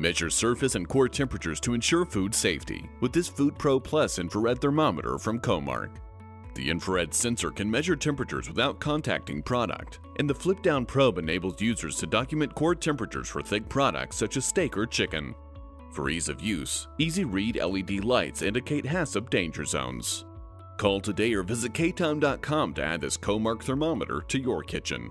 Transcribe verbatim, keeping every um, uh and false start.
Measure surface and core temperatures to ensure food safety with this FoodPro Plus infrared thermometer from Comark. The infrared sensor can measure temperatures without contacting product, and the flip-down probe enables users to document core temperatures for thick products such as steak or chicken. For ease of use, easy-read L E D lights indicate hack C P danger zones. Call today or visit katom dot com to add this Comark thermometer to your kitchen.